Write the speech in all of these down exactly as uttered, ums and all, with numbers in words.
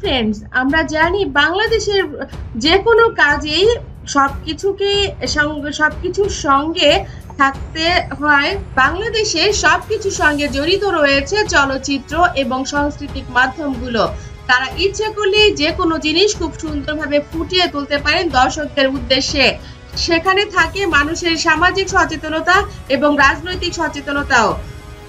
Friends आमरा जानी बांग्लादेशेर जे कोनो काजेई সবকিছুকে সবকিছুর সঙ্গে থাকতে হয়। বাংলাদেশে সবকিছুর সঙ্গে জড়িত রয়েছে চলচ্চিত্র এবং সাংস্কৃতিক মাধ্যমগুলো। তারা ইচ্ছে করলে যে কোনো জিনিস খুব সুন্দরভাবে ফুটিয়ে তুলতে পারেন দর্শকদের উদ্দেশ্যে। সেখানে থাকে মানুষের সামাজিক সচেতনতা এবং রাজনৈতিক সচেতনতাও।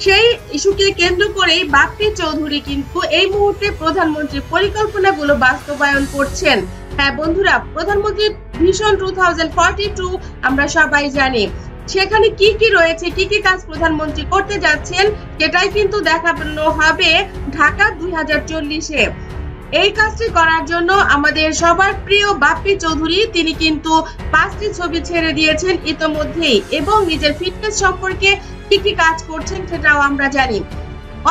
সেই ইস্যুকে কেন্দ্র করে বাপ্পি চৌধুরী কিন্তু এই মুহূর্তে প্রধানমন্ত্রীর পরিকল্পনাগুলো বাস্তবায়ন করছেন। হ্যাঁ বন্ধুরা, প্রধানমন্ত্রী vision two thousand forty two আমরা সবাই জানি। সেখানে কি কি রয়েছে, কি কি কাজ প্রধানমন্ত্রী করতে যাচ্ছেন সেটাই কিন্তু দেখানো হবে ঢাকা দুই হাজার চল্লিশে। এই কাজটি করার জন্য আমাদের সবার প্রিয় বাপ্পি চৌধুরী তিনি কিন্তু পাঁচটি ছবি ছেড়ে দিয়েছেন ইতোমধ্যেই, এবং নিজের ফিটনেস সম্পর্কে কি কি কাজ করছেন সেটাও আমরা জানি।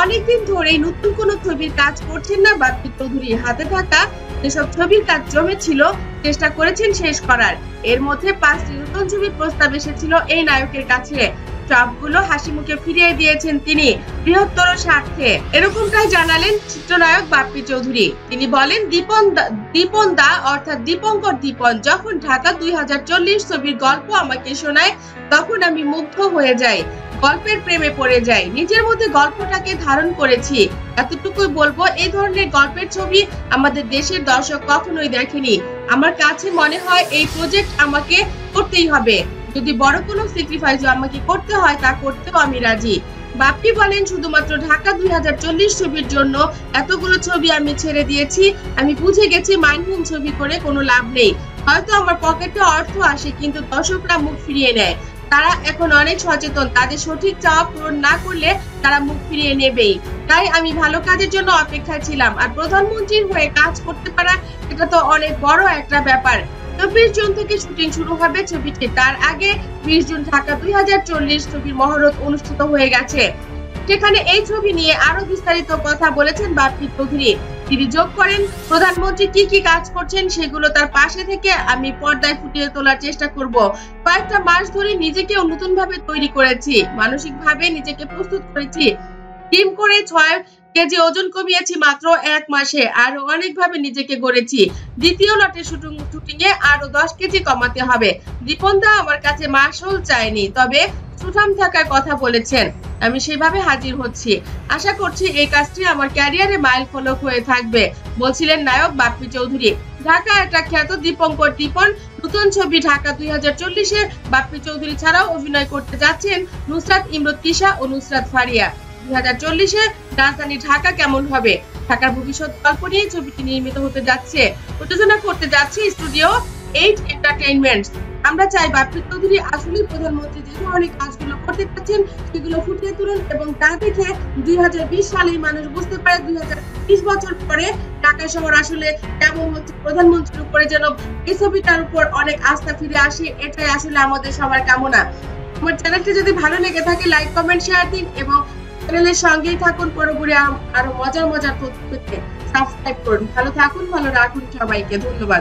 অনেকদিন ধরেই নতুন কোনো ছবির কাজ করছেন না বাপ্পি চৌধুরী। হাতে থাকা যেসব ছবির কাজ জমে ছিল চেষ্টা করেছেন শেষ করার। এর মধ্যে পাঁচটি নতুন ছবির প্রস্তাব এসেছিল এই নায়কের কাছে, সবগুলো হাসি মুখে ফিরিয়ে দিয়েছেন তিনি বৃহত্তর স্বার্থে, এরকমটাই জানালেন চিত্রনায়ক বাপ্পি চৌধুরী। তিনি বলেন, দীপন দীপন দা অর্থাৎ দীপঙ্কর দীপন যখন ঢাকা দুই হাজার চল্লিশ ছবির গল্প আমাকে শোনায় তখন আমি মুগ্ধ হয়ে যাই, গল্পের প্রেমে পড়ে যাই, নিজের মধ্যে গল্পটাকে ধারণ করেছি। এতটুকুই বলবো, এই ধরনের গল্পের ছবি আমাদের দেশের দর্শক কখনোই দেখেনি। আমার কাছে মনে হয় এই প্রজেক্ট আমাকে করতেই হবে, যদি বড় কোনো স্যাক্রিফাইস আমাকে করতে হয় তা করতেও আমি রাজি। বাপ্পি বলেন, শুধুমাত্র ঢাকা দুই হাজার চল্লিশ ছবির জন্য এতগুলো ছবি আমি ছেড়ে দিয়েছি। আমি বুঝে গেছি মানহীন ছবি করে কোনো লাভ নেই। হয়তো আমার পকেটে অর্থ আসে কিন্তু দর্শকরা মুখ ফিরিয়ে নেয়। তারা এখন অনেক সচেতন, তাদের সঠিক চাওয়া পূরণ না করলে তারা মুখ ফিরিয়ে নেবেই। তাই আমি ভালো কাজের জন্য অপেক্ষায় ছিলাম, আর প্রধানমন্ত্রীর হয়ে কাজ করতে পারা এটা তো অনেক বড় একটা ব্যাপার। চব্বিশ জুন থেকে শুটিং শুরু হবে ছবিটি, তার আগে বিশ জুন ঢাকা দুই হাজার চল্লিশ ছবির মহরত অনুষ্ঠিত হয়ে গেছে। সেখানে এই ছবি নিয়ে আরো বিস্তারিত কথা বলেছেন বাপ্পি চৌধুরী। তিনি যোগ করেন, প্রধানমন্ত্রী কি কি কাজ করছেন সেগুলো তার পাশে থেকে আমি পর্দায় ফুটিয়ে তোলার চেষ্টা করব। কয়েকটা মাস ধরে নিজেকে নতুনভাবে তৈরি করেছি, মানসিকভাবে নিজেকে প্রস্তুত করেছি। জিম করে ছয় কেজি ওজন কমিয়েছি মাত্র এক মাসে, আরো অনেকভাবে নিজেকে গড়েছি। দ্বিতীয় লটে শুটিং শুটিংয়ে আরো দশ কেজি কমাতে হবে। দীপন দা আমার কাছে মাসল চায়নি, তবে সুঠাম থাকার কথা বলেছেন, আমি সেভাবে হাজির হচ্ছি। আশা করছি এই কাজটি আমার ক্যারিয়ারে মাইল ফলক হয়ে থাকবে, বলছিলেন নায়ক বাপ্পি চৌধুরী। ঢাকা একটা খ্যাত দীপঙ্কর দীপন নতুন ছবি ঢাকা দুই হাজার চল্লিশে বাপ্পি চৌধুরী ছাড়াও অভিনয় করতে যাচ্ছেন নুসরাত ইমরত তিশা ও নুসরাত ফারিয়া। দুই হাজার চল্লিশে রাজধানী ঢাকা কেমন হবে, ঢাকার ভবিষ্যৎ গল্প নিয়ে ছবিটি নির্মিত হতে যাচ্ছে, প্রযোজনা করতে যাচ্ছে স্টুডিও এইট এন্টারটেইনমেন্ট। আমরা চাই বাপ্পি চৌধুরী আসলে প্রধানমন্ত্রী যে ধরনের কাজগুলো করতে চাচ্ছেন সেগুলো ফুটিয়ে তুলুন, এবং তা দেখে দুই হাজার বিশ সালের মানুষ বুঝতে পারে দুই হাজার বিশ বছর পরে ঢাকা শহর আসলে কেমন হচ্ছে। প্রধানমন্ত্রীর উপরে যেন এই ছবিটার উপর অনেক আস্থা ফিরে আসে, এটাই আসলে আমাদের সবার কামনা। আমার চ্যানেলটি যদি ভালো লেগে থাকে লাইক কমেন্ট শেয়ার দিন, এবং চ্যানেলের সঙ্গেই থাকুন। পরবর্তী আরো মজার মজার তথ্য পেতে সাবস্ক্রাইব করুন। ভালো থাকুন, ভালো রাখুন সবাইকে। ধন্যবাদ।